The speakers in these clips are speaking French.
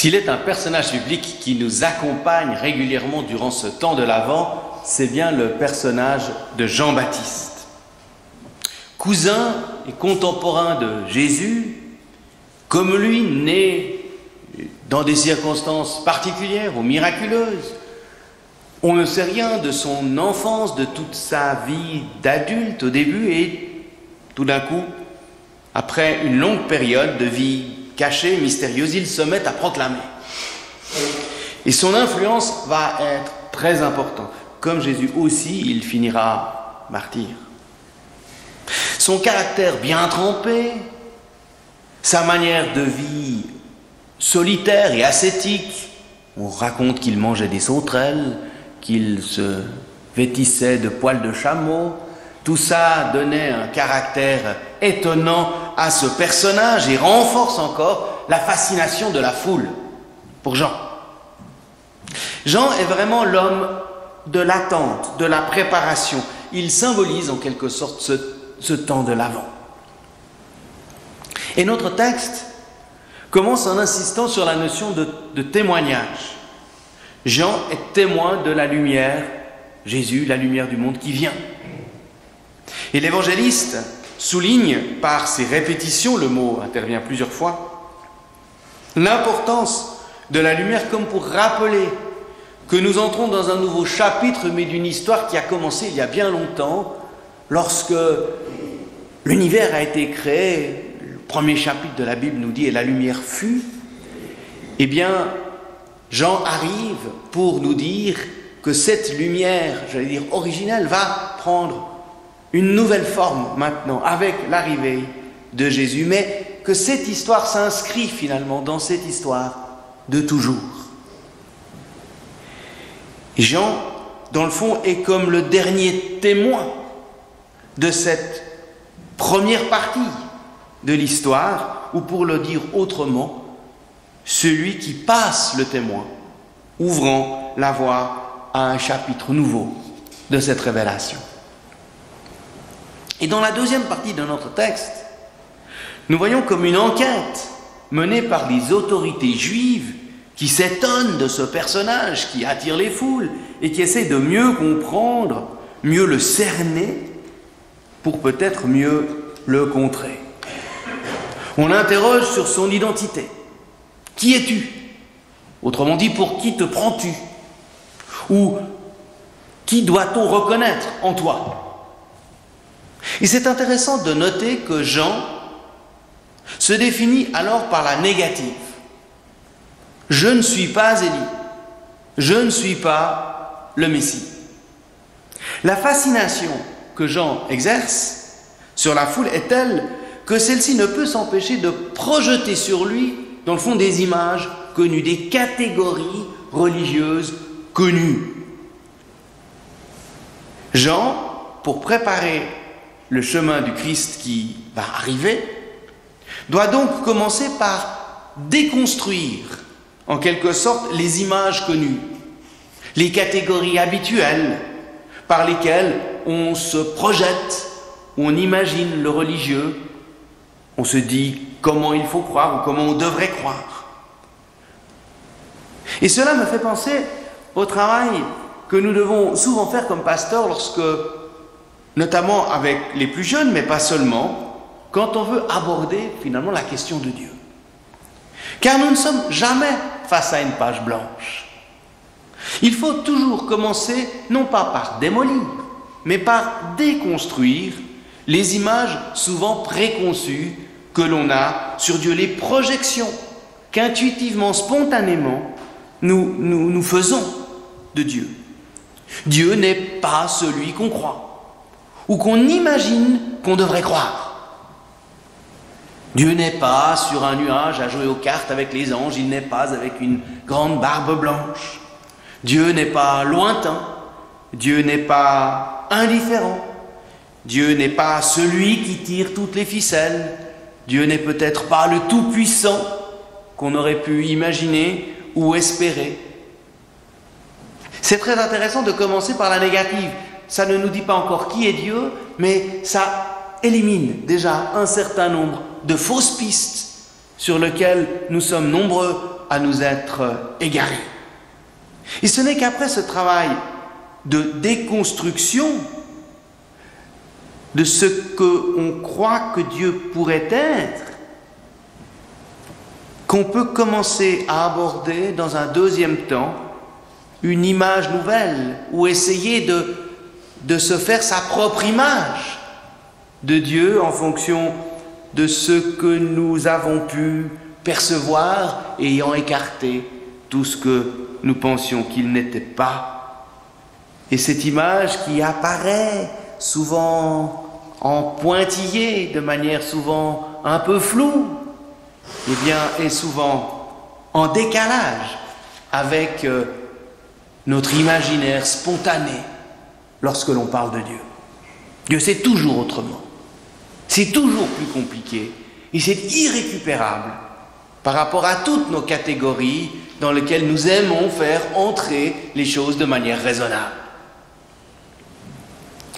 S'il est un personnage biblique qui nous accompagne régulièrement durant ce temps de l'Avent, c'est bien le personnage de Jean-Baptiste. Cousin et contemporain de Jésus, comme lui, né dans des circonstances particulières ou miraculeuses, on ne sait rien de son enfance, de toute sa vie d'adulte au début et tout d'un coup, après une longue période de vie cachée, mystérieuse, il se met à proclamer. Et son influence va être très importante. Comme Jésus aussi, il finira martyr. Son caractère bien trempé, sa manière de vie solitaire et ascétique, on raconte qu'il mangeait des sauterelles, qu'il se vêtissait de poils de chameau, tout ça donnait un caractère étonnant à ce personnage et renforce encore la fascination de la foule pour Jean. Jean est vraiment l'homme de l'attente, de la préparation. Il symbolise en quelque sorte ce temps de l'Avent. Et notre texte commence en insistant sur la notion de témoignage. Jean est témoin de la lumière, Jésus, la lumière du monde qui vient. Et l'évangéliste souligne par ses répétitions, le mot intervient plusieurs fois, l'importance de la lumière comme pour rappeler que nous entrons dans un nouveau chapitre, mais d'une histoire qui a commencé il y a bien longtemps, lorsque l'univers a été créé. Premier chapitre de la Bible nous dit « Et la lumière fut ». Eh bien, Jean arrive pour nous dire que cette lumière, j'allais dire originelle, va prendre une nouvelle forme maintenant, avec l'arrivée de Jésus, mais que cette histoire s'inscrit finalement dans cette histoire de toujours. Jean, dans le fond, est comme le dernier témoin de cette première partie de l'histoire, ou pour le dire autrement, celui qui passe le témoin, ouvrant la voie à un chapitre nouveau de cette révélation. Et dans la deuxième partie de notre texte, nous voyons comme une enquête menée par les autorités juives qui s'étonnent de ce personnage qui attire les foules et qui essaie de mieux comprendre, mieux le cerner, pour peut-être mieux le contrer. On l'interroge sur son identité. Qui es-tu? Autrement dit, pour qui te prends-tu? Ou qui doit-on reconnaître en toi? Et c'est intéressant de noter que Jean se définit alors par la négative. Je ne suis pas Élie. Je ne suis pas le Messie. La fascination que Jean exerce sur la foule est telle que celle-ci ne peut s'empêcher de projeter sur lui, dans le fond, des images connues, des catégories religieuses connues. Jean, pour préparer le chemin du Christ qui va arriver, doit donc commencer par déconstruire, en quelque sorte, les images connues, les catégories habituelles par lesquelles on se projette, on imagine le religieux. On se dit comment il faut croire ou comment on devrait croire. Et cela me fait penser au travail que nous devons souvent faire comme pasteurs lorsque, notamment avec les plus jeunes, mais pas seulement, quand on veut aborder finalement la question de Dieu. Car nous ne sommes jamais face à une page blanche. Il faut toujours commencer, non pas par démolir, mais par déconstruire les images souvent préconçues que l'on a sur Dieu, les projections qu'intuitivement, spontanément, nous faisons de Dieu. Dieu n'est pas celui qu'on croit, ou qu'on imagine qu'on devrait croire. Dieu n'est pas sur un nuage à jouer aux cartes avec les anges, il n'est pas avec une grande barbe blanche. Dieu n'est pas lointain, Dieu n'est pas indifférent, Dieu n'est pas celui qui tire toutes les ficelles. Dieu n'est peut-être pas le tout-puissant qu'on aurait pu imaginer ou espérer. C'est très intéressant de commencer par la négative. Ça ne nous dit pas encore qui est Dieu, mais ça élimine déjà un certain nombre de fausses pistes sur lesquelles nous sommes nombreux à nous être égarés. Et ce n'est qu'après ce travail de déconstruction de ce qu'on croit que Dieu pourrait être, qu'on peut commencer à aborder dans un deuxième temps une image nouvelle, ou essayer de se faire sa propre image de Dieu en fonction de ce que nous avons pu percevoir, ayant écarté tout ce que nous pensions qu'il n'était pas. Et cette image qui apparaît souvent en pointillé, de manière souvent un peu floue, eh bien, est souvent en décalage avec notre imaginaire spontané lorsque l'on parle de Dieu. Dieu, c'est toujours autrement. C'est toujours plus compliqué et c'est irrécupérable par rapport à toutes nos catégories dans lesquelles nous aimons faire entrer les choses de manière raisonnable.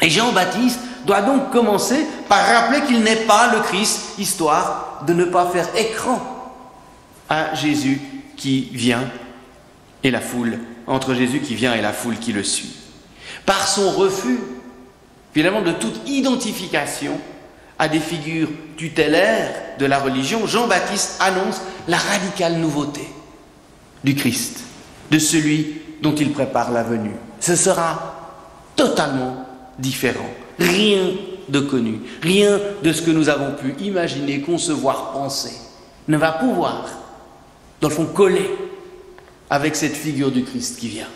Et Jean-Baptiste doit donc commencer par rappeler qu'il n'est pas le Christ, histoire de ne pas faire écran à Jésus qui vient et la foule, entre Jésus qui vient et la foule qui le suit. Par son refus, finalement, de toute identification à des figures tutélaires de la religion, Jean-Baptiste annonce la radicale nouveauté du Christ, de celui dont il prépare la venue. Ce sera totalement différent, rien de connu, rien de ce que nous avons pu imaginer, concevoir, penser, ne va pouvoir, dans le fond, coller avec cette figure du Christ qui vient.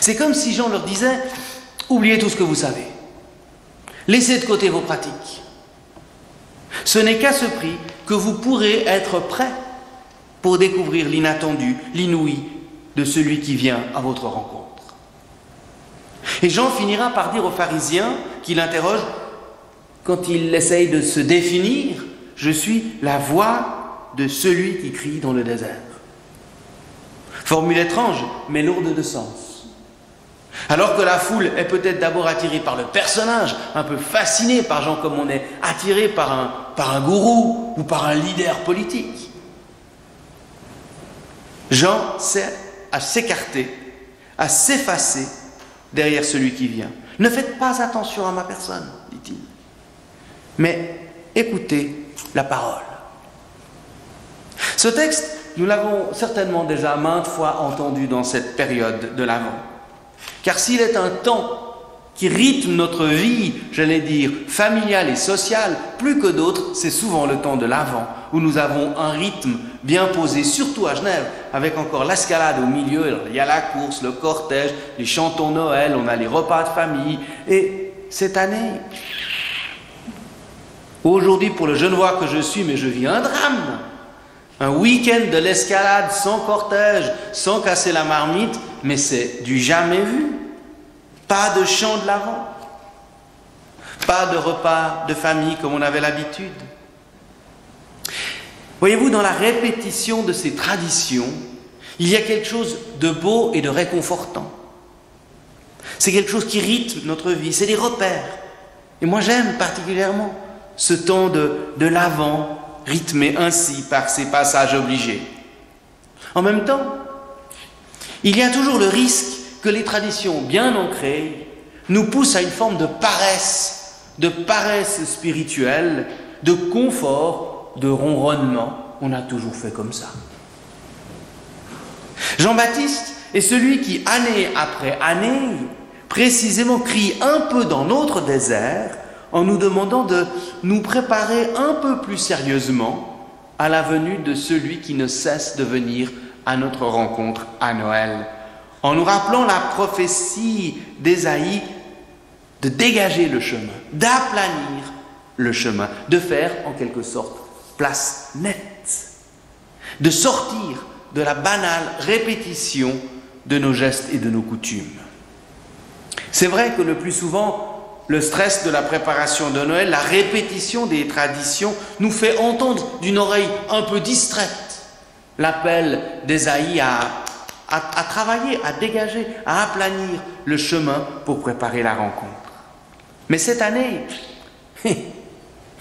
C'est comme si Jean leur disait « Oubliez tout ce que vous savez, laissez de côté vos pratiques. Ce n'est qu'à ce prix que vous pourrez être prêts pour découvrir l'inattendu, l'inouï de celui qui vient à votre rencontre. » Et Jean finira par dire aux pharisiens qu'il interroge quand il essaye de se définir « Je suis la voix de celui qui crie dans le désert. » Formule étrange, mais lourde de sens. Alors que la foule est peut-être d'abord attirée par le personnage, un peu fascinée par Jean comme on est attiré par un gourou ou par un leader politique. Jean sait à s'écarter, à s'effacer derrière celui qui vient. « Ne faites pas attention à ma personne, dit-il, mais écoutez la parole. » Ce texte, nous l'avons certainement déjà maintes fois entendu dans cette période de l'Avent. Car s'il est un temps qui rythme notre vie, j'allais dire, familiale et sociale, plus que d'autres, c'est souvent le temps de l'Avent, où nous avons un rythme bien posé, surtout à Genève, avec encore l'escalade au milieu, il y a la course, le cortège, les chantons Noël, on a les repas de famille, et cette année, aujourd'hui pour le Genevois que je suis, mais je vis un drame. Un week-end de l'escalade, sans cortège, sans casser la marmite, mais c'est du jamais vu. Pas de chant de l'Avent, pas de repas de famille comme on avait l'habitude. Voyez-vous, dans la répétition de ces traditions, il y a quelque chose de beau et de réconfortant. C'est quelque chose qui rythme notre vie, c'est des repères. Et moi j'aime particulièrement ce temps de l'Avent, rythmé ainsi par ces passages obligés. En même temps, il y a toujours le risque que les traditions bien ancrées nous poussent à une forme de paresse spirituelle, de confort, de ronronnement. On a toujours fait comme ça. Jean-Baptiste est celui qui, année après année, précisément crie un peu dans notre désert, en nous demandant de nous préparer un peu plus sérieusement à la venue de celui qui ne cesse de venir à notre rencontre à Noël, en nous rappelant la prophétie d'Ésaïe de dégager le chemin, d'aplanir le chemin, de faire en quelque sorte place nette, de sortir de la banale répétition de nos gestes et de nos coutumes. C'est vrai que le plus souvent, le stress de la préparation de Noël, la répétition des traditions, nous fait entendre d'une oreille un peu distraite l'appel d'Ésaïe à travailler, à dégager, à aplanir le chemin pour préparer la rencontre. Mais cette année,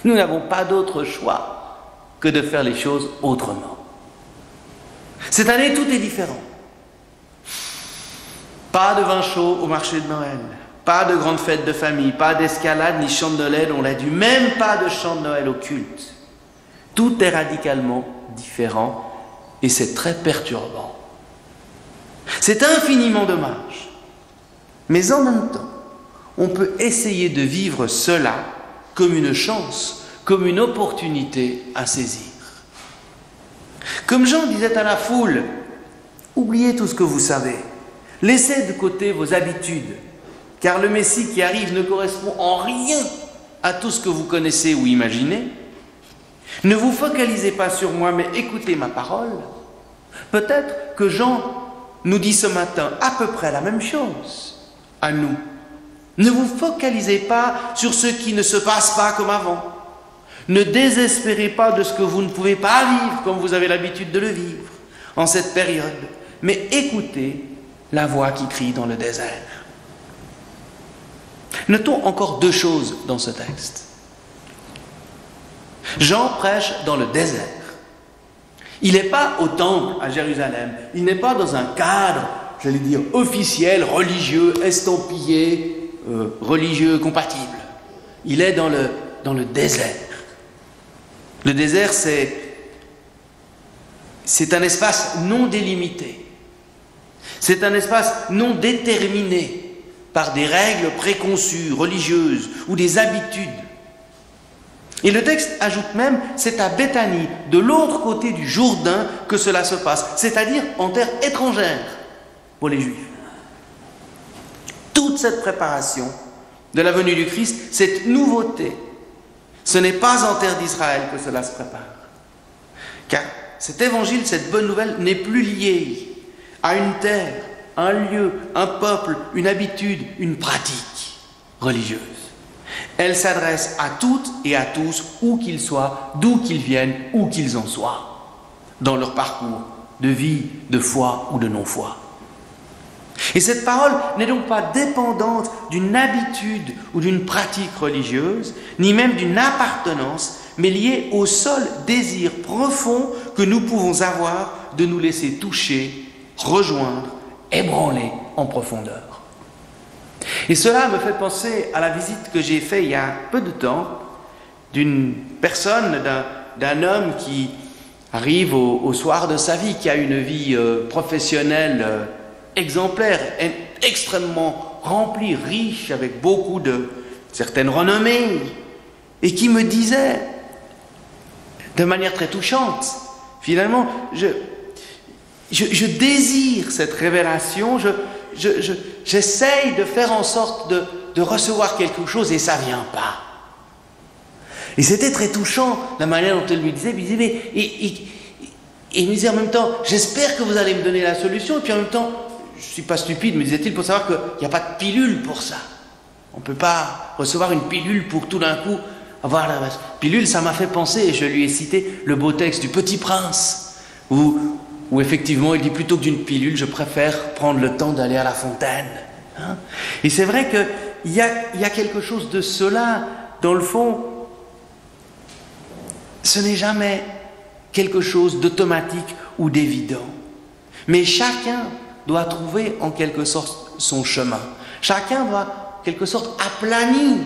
nous n'avons pas d'autre choix que de faire les choses autrement. Cette année, tout est différent. Pas de vin chaud au marché de Noël, pas de grande fête de famille, pas d'escalade ni chant de Noël, on l'a dit, même pas de chant de Noël au culte. Tout est radicalement différent et c'est très perturbant. C'est infiniment dommage. Mais en même temps, on peut essayer de vivre cela comme une chance, comme une opportunité à saisir. Comme Jean disait à la foule, oubliez tout ce que vous savez, laissez de côté vos habitudes, car le Messie qui arrive ne correspond en rien à tout ce que vous connaissez ou imaginez. Ne vous focalisez pas sur moi, mais écoutez ma parole. Peut-être que Jean nous dit ce matin à peu près la même chose à nous. Ne vous focalisez pas sur ce qui ne se passe pas comme avant. Ne désespérez pas de ce que vous ne pouvez pas vivre comme vous avez l'habitude de le vivre en cette période, mais écoutez la voix qui crie dans le désert. Notons encore deux choses dans ce texte. Jean prêche dans le désert. Il n'est pas au temple à Jérusalem, il n'est pas dans un cadre, j'allais dire, officiel, religieux, estampillé, religieux, compatible. Il est dans le désert. Le désert, c'est un espace non délimité. C'est un espace non déterminé par des règles préconçues, religieuses ou des habitudes. Et le texte ajoute même, c'est à Béthanie, de l'autre côté du Jourdain, que cela se passe, c'est-à-dire en terre étrangère pour les Juifs. Toute cette préparation de la venue du Christ, cette nouveauté, ce n'est pas en terre d'Israël que cela se prépare. Car cet évangile, cette bonne nouvelle, n'est plus liée à une terre, un lieu, un peuple, une habitude, une pratique religieuse. Elle s'adresse à toutes et à tous, où qu'ils soient, d'où qu'ils viennent, où qu'ils en soient, dans leur parcours de vie, de foi ou de non-foi. Et cette parole n'est donc pas dépendante d'une habitude ou d'une pratique religieuse, ni même d'une appartenance, mais liée au seul désir profond que nous pouvons avoir de nous laisser toucher, rejoindre, ébranler en profondeur. Et cela me fait penser à la visite que j'ai faite il y a peu de temps d'une personne, d'un homme qui arrive au soir de sa vie, qui a une vie professionnelle exemplaire, extrêmement rempli, riche, avec beaucoup de certaines renommées, et qui me disait, de manière très touchante, finalement, je désire cette révélation, j'essaye de faire en sorte de recevoir quelque chose et ça ne vient pas. Et c'était très touchant, la manière dont elle lui disait, et il me disait en même temps, j'espère que vous allez me donner la solution, et puis en même temps, je ne suis pas stupide, me disait-il, pour savoir qu'il n'y a pas de pilule pour ça. On ne peut pas recevoir une pilule pour tout d'un coup avoir la pilule. Ça m'a fait penser, et je lui ai cité le beau texte du Petit Prince, où effectivement il dit, plutôt que d'une pilule, je préfère prendre le temps d'aller à la fontaine. Hein? Et c'est vrai qu'il y a quelque chose de cela. Dans le fond, ce n'est jamais quelque chose d'automatique ou d'évident. Mais chacun doit trouver en quelque sorte son chemin. Chacun doit en quelque sorte aplanir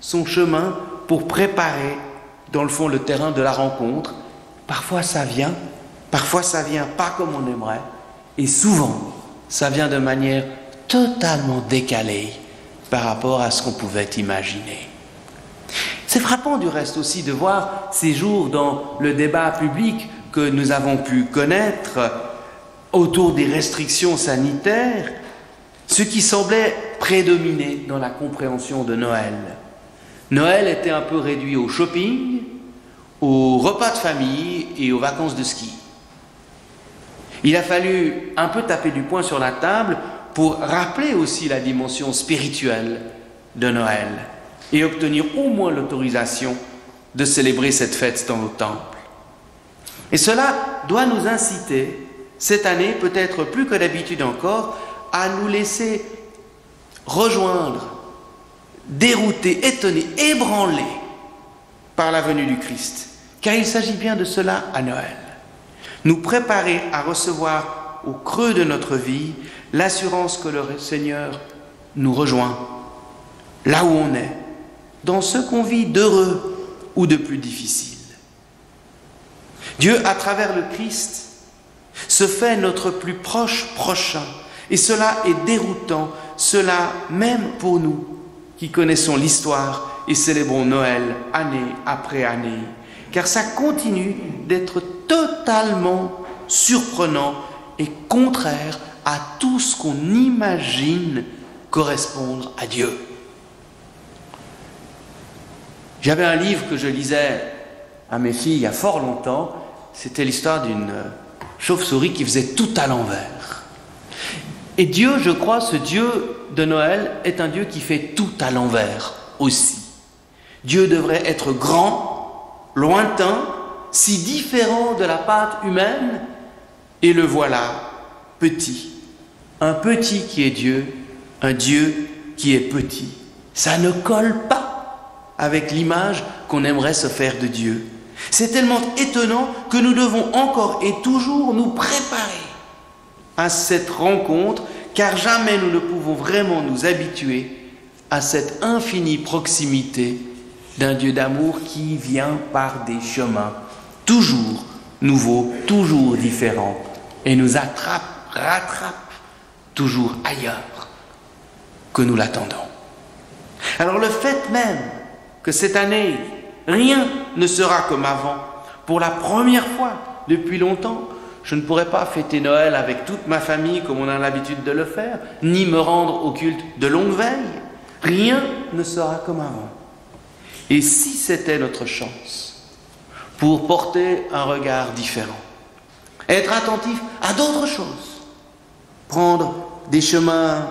son chemin pour préparer dans le fond le terrain de la rencontre. Parfois ça vient pas comme on aimerait, et souvent ça vient de manière totalement décalée par rapport à ce qu'on pouvait imaginer. C'est frappant du reste aussi de voir ces jours dans le débat public que nous avons pu connaître autour des restrictions sanitaires, ce qui semblait prédominer dans la compréhension de Noël. Noël était un peu réduit au shopping, aux repas de famille et aux vacances de ski. Il a fallu un peu taper du poing sur la table pour rappeler aussi la dimension spirituelle de Noël et obtenir au moins l'autorisation de célébrer cette fête dans nos temples. Et cela doit nous inciter, cette année, peut-être plus que d'habitude encore, à nous laisser rejoindre, dérouter, étonner, ébranler par la venue du Christ. Car il s'agit bien de cela à Noël. nous préparer à recevoir au creux de notre vie l'assurance que le Seigneur nous rejoint, là où on est, dans ce qu'on vit d'heureux ou de plus difficile. Dieu, à travers le Christ, se fait notre plus proche prochain, et cela est déroutant, cela même pour nous qui connaissons l'histoire et célébrons Noël année après année, car ça continue d'être totalement surprenant et contraire à tout ce qu'on imagine correspondre à Dieu. J'avais un livre que je lisais à mes filles il y a fort longtemps, c'était l'histoire d'une chauve-souris qui faisait tout à l'envers. Et Dieu, je crois, ce Dieu de Noël est un Dieu qui fait tout à l'envers aussi. Dieu devrait être grand, lointain, si différent de la pâte humaine, et le voilà petit. Un petit qui est Dieu, un Dieu qui est petit. Ça ne colle pas avec l'image qu'on aimerait se faire de Dieu. C'est tellement étonnant que nous devons encore et toujours nous préparer à cette rencontre, car jamais nous ne pouvons vraiment nous habituer à cette infinie proximité d'un Dieu d'amour qui vient par des chemins toujours nouveaux, toujours différents, et nous attrape, rattrape toujours ailleurs que nous l'attendons. Alors le fait même que cette année, rien ne sera comme avant. Pour la première fois depuis longtemps, je ne pourrai pas fêter Noël avec toute ma famille comme on a l'habitude de le faire, ni me rendre au culte de longue veille. Rien ne sera comme avant. Et si c'était notre chance pour porter un regard différent, être attentif à d'autres choses, prendre des chemins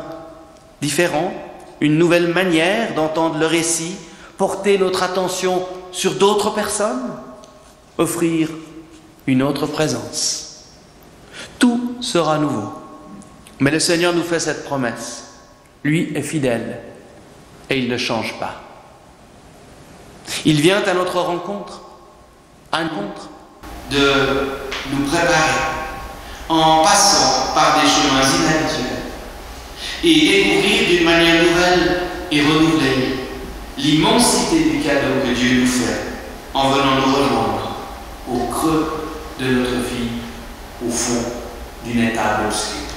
différents, une nouvelle manière d'entendre le récit, porter notre attention sur d'autres personnes, offrir une autre présence. Tout sera nouveau. Mais le Seigneur nous fait cette promesse. Lui est fidèle et il ne change pas. Il vient à notre rencontre, à une rencontre, de nous préparer en passant par des chemins inhabituels et découvrir d'une manière nouvelle et renouvelée l'immensité du cadeau que Dieu nous fait en venant nous rejoindre au creux de notre vie, au fond d'une étable obscure.